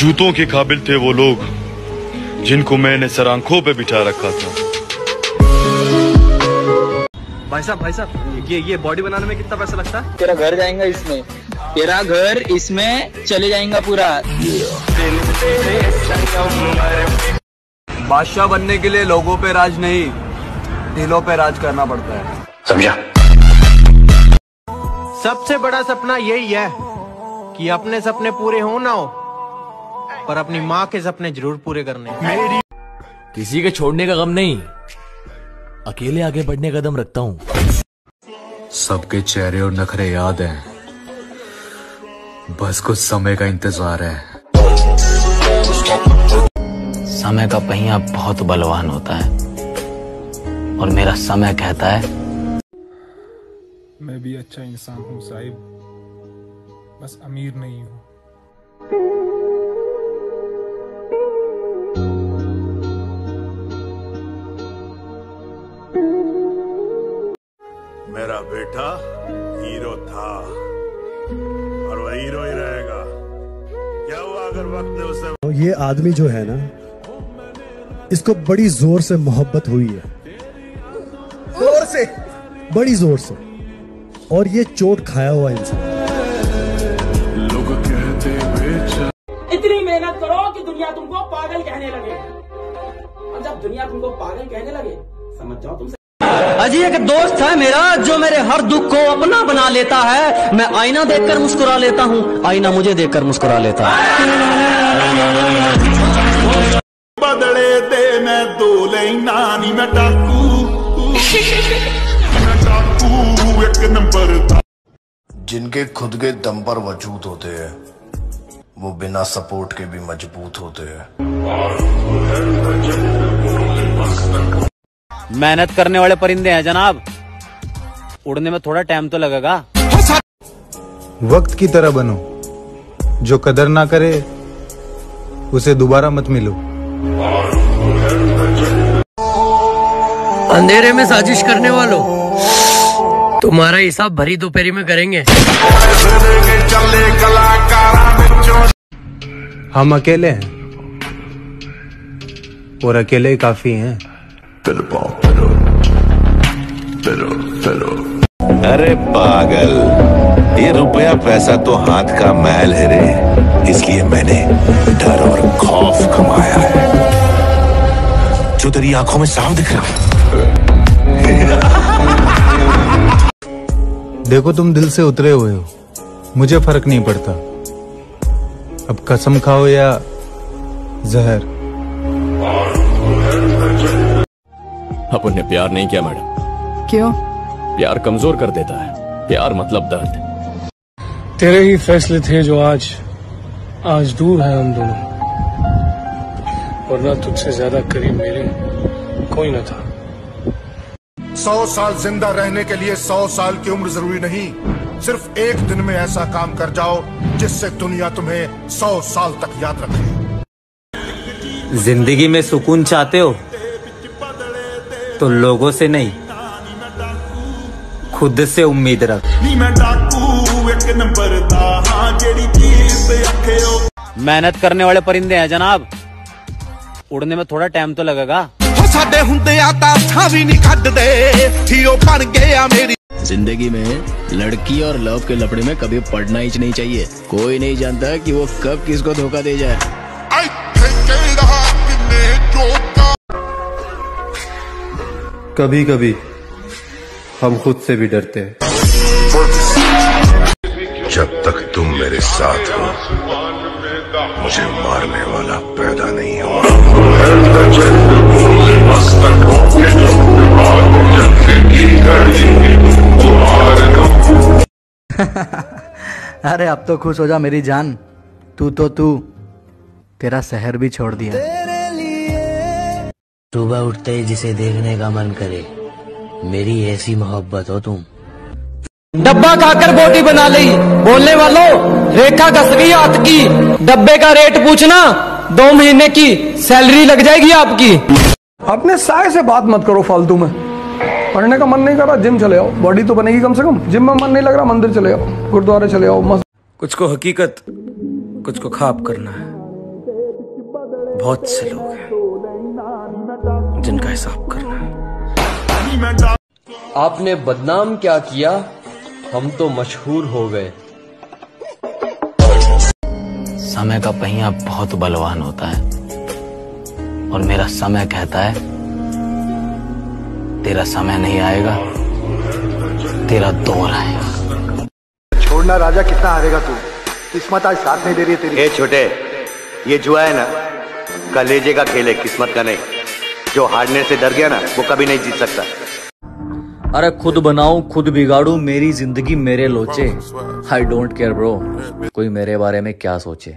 जूतों के काबिल थे वो लोग जिनको मैंने सरांखों पे बिठा रखा था। भाई साहब ये बॉडी बनाने में कितना पैसा लगता है? तेरा घर जाएगा इसमें, तेरा घर इसमें चले जाएगा पूरा। बादशाह बनने के लिए लोगों पे राज नहीं, दिलों पे राज करना पड़ता है, समझा? सबसे बड़ा सपना यही है कि अपने सपने पूरे हो ना हो, पर अपनी माँ के सपने जरूर पूरे करने। मेरी किसी के छोड़ने का गम नहीं, अकेले आगे बढ़ने का दम रखता हूँ। सबके चेहरे और नखरे याद हैं, बस कुछ समय का इंतजार है। समय का पहिया बहुत बलवान होता है और मेरा समय कहता है मैं भी अच्छा इंसान हूँ साहिब, बस अमीर नहीं हूँ। मेरा बेटा हीरो था और वह हीरो ही रहेगा। क्या हुआ अगर वक्त ने उसे? ये आदमी जो है ना, इसको बड़ी जोर से मोहब्बत हुई है, जोर से, बड़ी जोर से, और ये चोट खाया हुआ इंसान। लोग कहते इतनी मेहनत करो कि दुनिया तुमको पागल कहने लगे, और जब दुनिया तुमको पागल कहने लगे समझ जाओ तुमसे। अजी एक दोस्त है मेरा जो मेरे हर दुख को अपना बना लेता है, मैं आईना देखकर मुस्कुरा लेता हूँ, आईना मुझे देखकर मुस्कुरा लेता है। बदले दे मैं दो नानी, मैं डाकू एक नंबर। जिनके खुद के दम पर वजूद होते हैं वो बिना सपोर्ट के भी मजबूत होते हैं। मेहनत करने वाले परिंदे हैं जनाब, उड़ने में थोड़ा टाइम तो लगेगा। वक्त की तरह बनो, जो कदर ना करे उसे दोबारा मत मिलो। अंधेरे में साजिश करने वालों, तुम्हारा हिसाब भरी दोपहरी में करेंगे। हम अकेले हैं और अकेले ही काफी हैं। फिरो। अरे पागल, ये रुपया पैसा तो हाथ का मैल है रे, इसलिए मैंने डर और खौफ कमाया है जो तेरी आंखों में साफ दिख रहा। देखो तुम दिल से उतरे हुए हो, मुझे फर्क नहीं पड़ता, अब कसम खाओ या जहर। उन्हें प्यार नहीं किया मैडम। क्यों? प्यार कमजोर कर देता है, प्यार मतलब दर्द। तेरे ही फैसले थे जो आज दूर है हम दोनों, वरना तुझसे ज्यादा करीब मेरे कोई न था। 100 साल जिंदा रहने के लिए 100 साल की उम्र जरूरी नहीं, सिर्फ एक दिन में ऐसा काम कर जाओ जिससे दुनिया तुम्हें 100 साल तक याद रखे। जिंदगी में सुकून चाहते हो तो लोगों से नहीं, खुद से उम्मीद रख। मेहनत करने वाले परिंदे हैं जनाब, उड़ने में थोड़ा टाइम तो लगेगा। जिंदगी में लड़की और लव के लफड़े में कभी पड़ना ही नहीं चाहिए, कोई नहीं जानता कि वो कब किसको धोखा दे जाए। कभी कभी हम खुद से भी डरते हैं। जब तक तुम मेरे साथ हो मुझे मारने वाला पैदा नहीं हुआ। अरे अब तो खुश हो जा मेरी जान, तू तेरा शहर भी छोड़ दिया। सुबह उठते ही जिसे देखने का मन करे, मेरी ऐसी मोहब्बत हो तुम। डब्बा खाकर बोटी बना ली, बोलने वालों रेखा घस गई हाथ की, डब्बे का रेट पूछना, 2 महीने की सैलरी लग जाएगी आपकी। अपने साये से बात मत करो फालतू में। पढ़ने का मन नहीं कर रहा, जिम चले आओ, बॉडी तो बनेगी कम से कम। जिम में मन नहीं लग रहा, मंदिर चले आओ, गुरुद्वारे चले आओ। कुछ को हकीकत, कुछ को ख्वाब करना है। बहुत से लोग हैं जिनका हिसाब करना है। आपने बदनाम क्या किया, हम तो मशहूर हो गए। समय का पहिया बहुत बलवान होता है और मेरा समय कहता है तेरा समय नहीं आएगा, तेरा दौर आएगा। छोड़ना राजा कितना हारेगा तू, किस्मत आज साथ नहीं दे रही है तेरी। ए छोटे, ये जुआ है ना, कलेजे का खेल है, किस्मत का नहीं। जो हारने से डर गया ना वो कभी नहीं जीत सकता। अरे खुद बनाऊं खुद बिगाड़ू, मेरी जिंदगी मेरे लोचे। आई डोंट केयर ब्रो, कोई मेरे बारे में क्या सोचे।